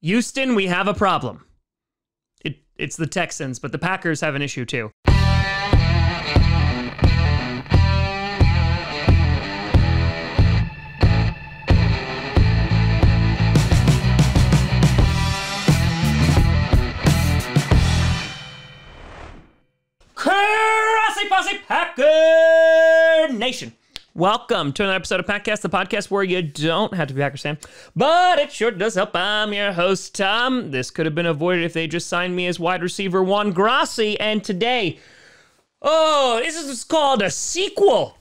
Houston, we have a problem. It's the Texans, but the Packers have an issue too. Grassi Posse Packer Nation. Welcome to another episode of Packast, the podcast where you don't have to be a Packers fan, but it sure does help. I'm your host, Tom. This could have been avoided if they just signed me as wide receiver Juan Grassi, and today, this is called a sequel.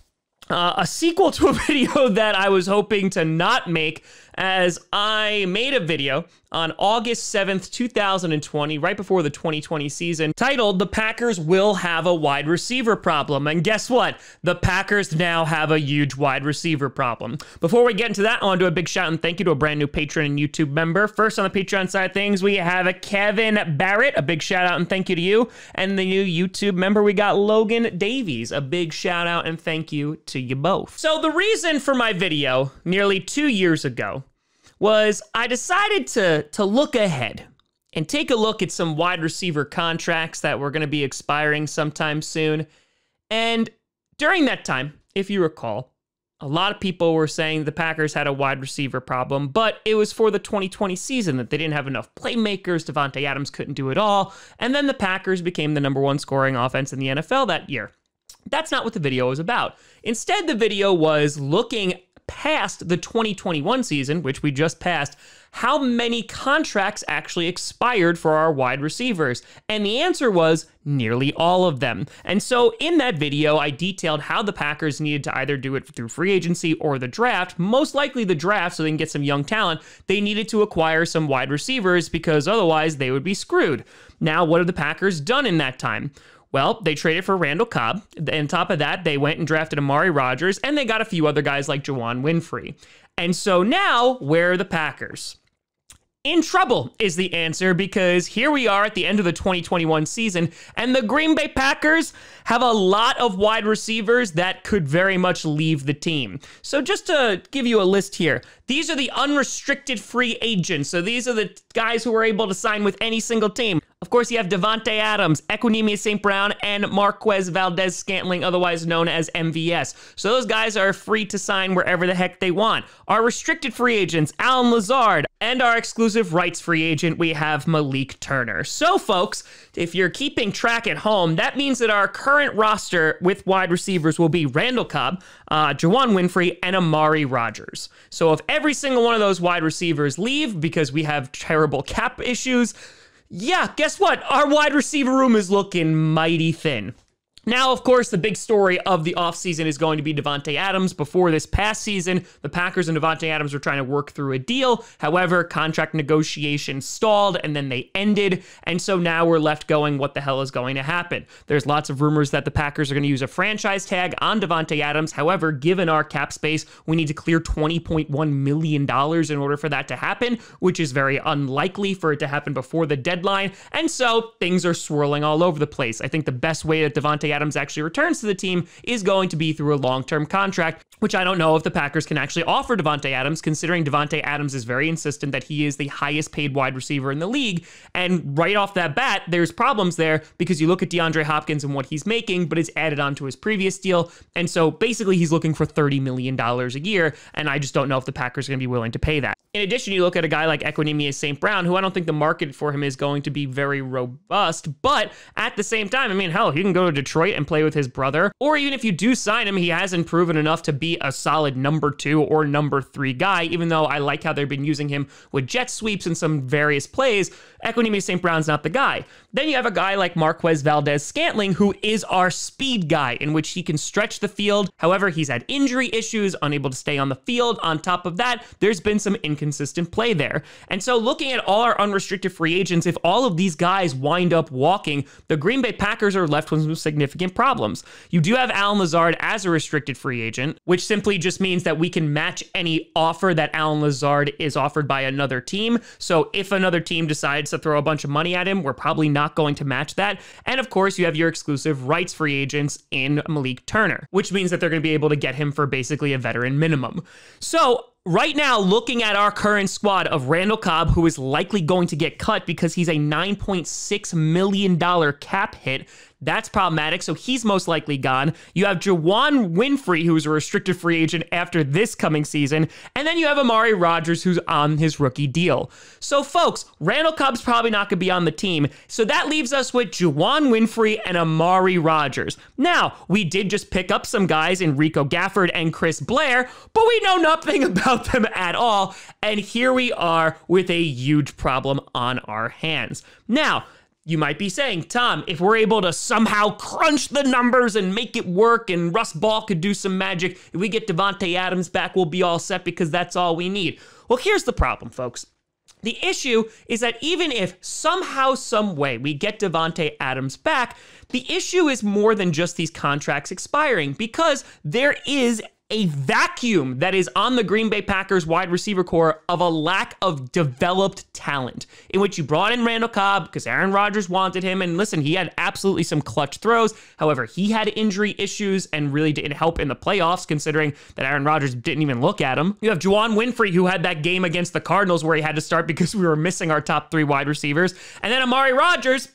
A sequel to a video that I was hoping to not make, as I made a video on August 7th, 2020, right before the 2020 season, titled, "The Packers Will Have a Wide Receiver Problem." And guess what? The Packers now have a huge wide receiver problem. Before we get into that, I want to do a big shout and thank you to a brand new Patreon and YouTube member. First, on the Patreon side of things, we have Kevin Barrett. A big shout out and thank you to you. And the new YouTube member, we got Logan Davies. A big shout out and thank you to you both. So the reason for my video nearly 2 years ago was I decided to look ahead and take a look at some wide receiver contracts that were going to be expiring sometime soon. And during that time, if you recall, a lot of people were saying the Packers had a wide receiver problem, but it was for the 2020 season that they didn't have enough playmakers. Davante Adams couldn't do it all. And then the Packers became the #1 scoring offense in the NFL that year. That's not what the video was about. Instead, the video was looking past the 2021 season, which we just passed, how many contracts actually expired for our wide receivers? And the answer was nearly all of them. And so in that video, I detailed how the Packers needed to either do it through free agency or the draft, most likely the draft, so they can get some young talent. They needed to acquire some wide receivers because otherwise they would be screwed. Now, what have the Packers done in that time? Well, they traded for Randall Cobb. On top of that, they went and drafted Amari Rodgers, and they got a few other guys like Juwann Winfree. And so now, where are the Packers? In trouble is the answer, because here we are at the end of the 2021 season, and the Green Bay Packers have a lot of wide receivers that could very much leave the team. So just to give you a list here, these are the unrestricted free agents. So these are the guys who were able to sign with any single team. Of course, you have Davante Adams, Equanimeous St. Brown, and Marquez Valdez-Scantling, otherwise known as MVS. So those guys are free to sign wherever the heck they want. Our restricted free agents, Alan Lazard, and our exclusive rights free agent, we have Malik Turner. So, folks, if you're keeping track at home, that means that our current roster with wide receivers will be Randall Cobb, Juwann Winfree, and Amari Rodgers. So if every single one of those wide receivers leave because we have terrible cap issues, yeah, guess what? Our wide receiver room is looking mighty thin. Now, of course, the big story of the offseason is going to be Davante Adams. Before this past season, the Packers and Davante Adams were trying to work through a deal. However, contract negotiations stalled, and then they ended. And so now we're left going, what the hell is going to happen? There's lots of rumors that the Packers are going to use a franchise tag on Davante Adams. However, given our cap space, we need to clear $20.1 million in order for that to happen, which is very unlikely for it to happen before the deadline. And so things are swirling all over the place. I think the best way that Davante Adams actually returns to the team is going to be through a long-term contract, which I don't know if the Packers can actually offer Davante Adams, considering Davante Adams is very insistent that he is the highest paid wide receiver in the league. And right off that bat, there's problems there, because you look at DeAndre Hopkins and what he's making, but it's added on to his previous deal. And so basically he's looking for $30 million a year. And I just don't know if the Packers are going to be willing to pay that. In addition, you look at a guy like Equanimeous St. Brown, who I don't think the market for him is going to be very robust. But at the same time, I mean, hell, he can go to Detroit and play with his brother, or even if you do sign him, he hasn't proven enough to be a solid #2 or #3 guy, even though I like how they've been using him with jet sweeps and some various plays. Equanimeous St. Brown's not the guy. Then you have a guy like Marquez Valdez-Scantling, who is our speed guy, in which he can stretch the field. However, he's had injury issues, unable to stay on the field. On top of that, there's been some inconsistent play there. And so looking at all our unrestricted free agents, if all of these guys wind up walking, the Green Bay Packers are left with some significant problems. You do have Alan Lazard as a restricted free agent, which simply just means that we can match any offer that Alan Lazard is offered by another team. So if another team decides to throw a bunch of money at him, we're probably not going to match that. And of course, you have your exclusive rights free agents in Malik Turner, which means that they're going to be able to get him for basically a veteran minimum. So right now, looking at our current squad of Randall Cobb, who is likely going to get cut because he's a $9.6 million cap hit. That's problematic, so he's most likely gone. You have Juwann Winfree, who's a restricted free agent after this coming season, and then you have Amari Rodgers, who's on his rookie deal. So, folks, Randall Cobb's probably not going to be on the team, so that leaves us with Juwann Winfree and Amari Rodgers. Now, we did just pick up some guys, Enrico Gafford and Chris Blair, but we know nothing about them at all, and here we are with a huge problem on our hands. Now, you might be saying, Tom, if we're able to somehow crunch the numbers and make it work and Russ Ball could do some magic, if we get Davante Adams back, we'll be all set because that's all we need. Well, here's the problem, folks. The issue is that even if somehow, some way we get Davante Adams back, the issue is more than just these contracts expiring because there is a vacuum that is on the Green Bay Packers wide receiver core of a lack of developed talent, in which you brought in Randall Cobb because Aaron Rodgers wanted him. And listen, he had absolutely some clutch throws. However, he had injury issues and really didn't help in the playoffs, considering that Aaron Rodgers didn't even look at him. You have Juwann Winfree, who had that game against the Cardinals where he had to start because we were missing our top three wide receivers. And then Amari Rodgers,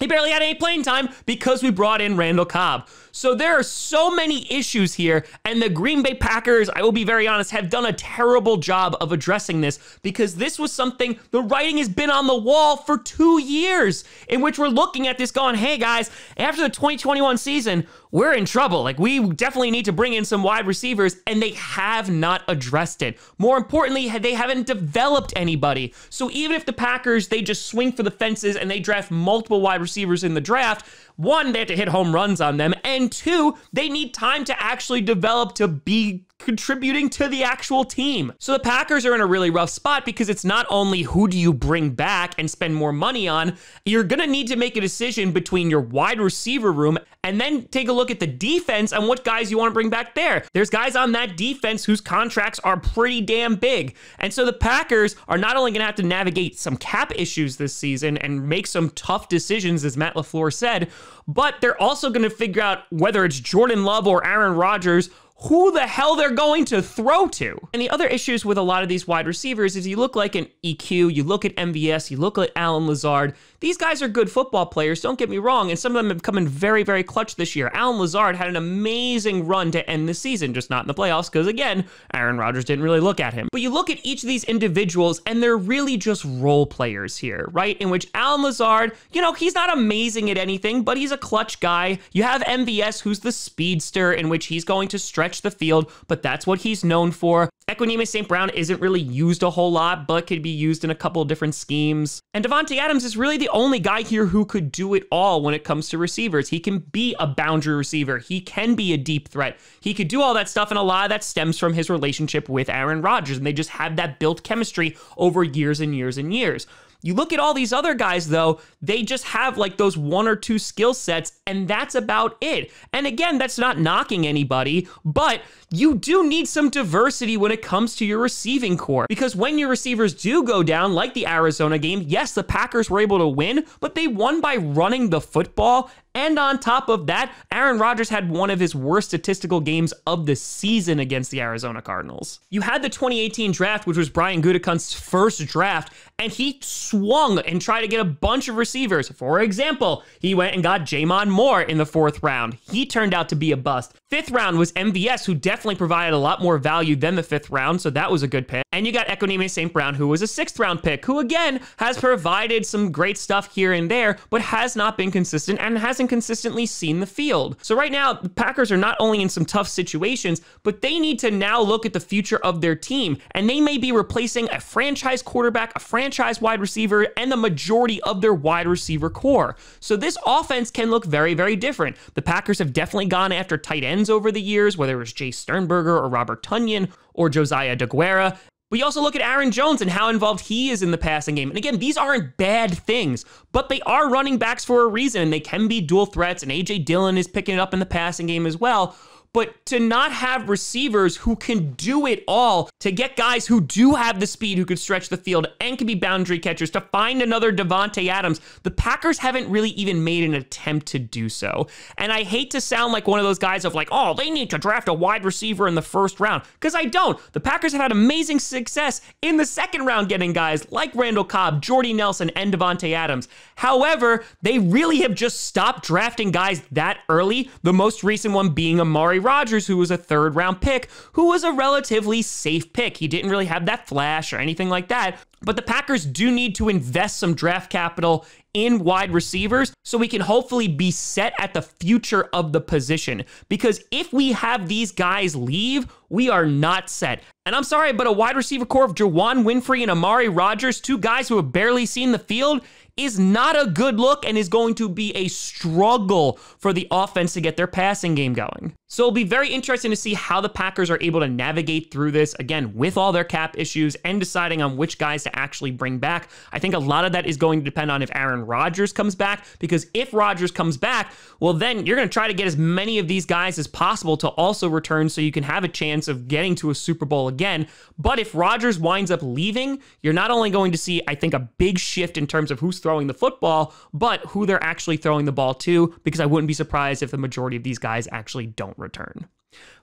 he barely had any playing time because we brought in Randall Cobb. So there are so many issues here, and the Green Bay Packers, I will be very honest, have done a terrible job of addressing this because this was something, the writing has been on the wall for 2 years, in which we're looking at this going, hey guys, after the 2021 season, we're in trouble. Like, we definitely need to bring in some wide receivers, and they have not addressed it. More importantly, they haven't developed anybody. So even if the Packers, they just swing for the fences and they draft multiple wide receivers in the draft, one, they have to hit home runs on them, and two, they need time to actually develop to be contributing to the actual team. So the Packers are in a really rough spot because it's not only who do you bring back and spend more money on, you're going to need to make a decision between your wide receiver room and then take a look at the defense and what guys you want to bring back there. There's guys on that defense whose contracts are pretty damn big. And so the Packers are not only going to have to navigate some cap issues this season and make some tough decisions, as Matt LaFleur said, but they're also going to figure out whether it's Jordan Love or Aaron Rodgers, who the hell they're going to throw to. And the other issues with a lot of these wide receivers is you look like an EQ, you look at MVS, you look at Alan Lazard. These guys are good football players, don't get me wrong, and some of them have come in very, very clutch this year. Alan Lazard had an amazing run to end the season, just not in the playoffs, because again, Aaron Rodgers didn't really look at him. But you look at each of these individuals, and they're really just role players here, right? In which Alan Lazard, you know, he's not amazing at anything, but he's a clutch guy. You have MVS, who's the speedster, in which he's going to stretch the field, but that's what he's known for. Equanimeous St. Brown isn't really used a whole lot, but could be used in a couple of different schemes. And Davante Adams is really the only guy here who could do it all when it comes to receivers. He can be a boundary receiver. He can be a deep threat. He could do all that stuff, and a lot of that stems from his relationship with Aaron Rodgers, and they just have that built chemistry over years and years and years. You look at all these other guys, though, they just have like those one or two skill sets, and that's about it. And again, that's not knocking anybody, but you do need some diversity when it comes to your receiving core, because when your receivers do go down, like the Arizona game, yes, the Packers were able to win, but they won by running the football. And on top of that, Aaron Rodgers had one of his worst statistical games of the season against the Arizona Cardinals. You had the 2018 draft, which was Brian Gutekunst's first draft, and he swung and tried to get a bunch of receivers. For example, he went and got Jaymon Moore in the 4th round. He turned out to be a bust. 5th round was MVS, who definitely provided a lot more value than the 5th round, so that was a good pick. And you got Equanimeous St. Brown, who was a 6th round pick, who again has provided some great stuff here and there, but has not been consistent and hasn't consistently seen the field. So right now, the Packers are not only in some tough situations, but they need to now look at the future of their team, and they may be replacing a franchise quarterback, a franchise wide receiver, and the majority of their wide receiver core. So this offense can look very, very different. The Packers have definitely gone after tight ends over the years, whether it was Jay Stern or Robert Tonyan or Josiah Deguera. We also look at Aaron Jones and how involved he is in the passing game. And again, these aren't bad things, but they are running backs for a reason, and they can be dual threats, and AJ Dillon is picking it up in the passing game as well. but to not have receivers who can do it all, to get guys who do have the speed, who can stretch the field and can be boundary catchers, to find another Davante Adams, the Packers haven't really even made an attempt to do so. And I hate to sound like one of those guys of like, oh, they need to draft a wide receiver in the first round, because I don't. The Packers have had amazing success in the second round getting guys like Randall Cobb, Jordy Nelson, and Davante Adams. However, they really have just stopped drafting guys that early, the most recent one being Amari Rodgers, who was a third-round pick, who was a relatively safe pick. He didn't really have that flash or anything like that. But the Packers do need to invest some draft capital in wide receivers so we can hopefully be set at the future of the position. Because if we have these guys leave, we are not set. And I'm sorry, but a wide receiver core of Juwann Winfree and Amari Rodgers, two guys who have barely seen the field, is not a good look and is going to be a struggle for the offense to get their passing game going. So it'll be very interesting to see how the Packers are able to navigate through this, again, with all their cap issues and deciding on which guys to actually bring back. I think a lot of that is going to depend on if Aaron Rodgers comes back, because if Rodgers comes back, well, then you're going to try to get as many of these guys as possible to also return so you can have a chance of getting to a Super Bowl again. But if Rodgers winds up leaving, you're not only going to see, I think, a big shift in terms of who's throwing the football, but who they're actually throwing the ball to, because I wouldn't be surprised if the majority of these guys actually don't return.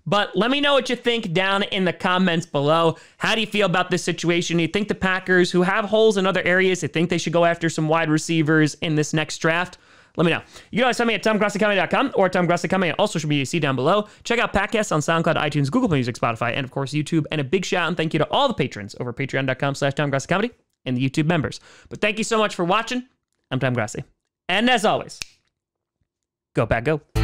But let me know what you think down in the comments below. How do you feel about this situation? Do you think the Packers, who have holes in other areas, they think they should go after some wide receivers in this next draft? Let me know. You can always find me at TomGrossiComedy.com or TomGrossiComedy. Also should be see down below. Check out Packast on SoundCloud, iTunes, Google Play Music, Spotify, and of course YouTube. And a big shout out and thank you to all the patrons over at patreon.com/TomGrossiComedy and the YouTube members. But thank you so much for watching. I'm Tom Grassi. And as always, go Pack Go.